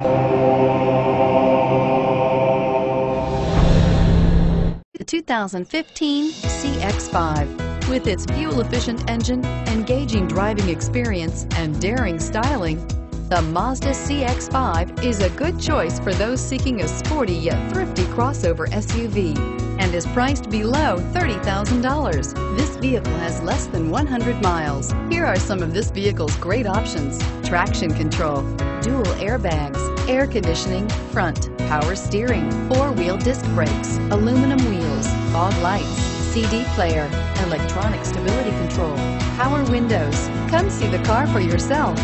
The 2015 CX-5. With its fuel-efficient engine, engaging driving experience, and daring styling, the Mazda CX-5 is a good choice for those seeking a sporty yet thrifty crossover SUV, and is priced below $30,000. This vehicle has less than 100 miles. Here are some of this vehicle's great options: traction control, dual airbags, air conditioning, front, power steering, four-wheel disc brakes, aluminum wheels, fog lights, CD player, electronic stability control, power windows. Come see the car for yourself.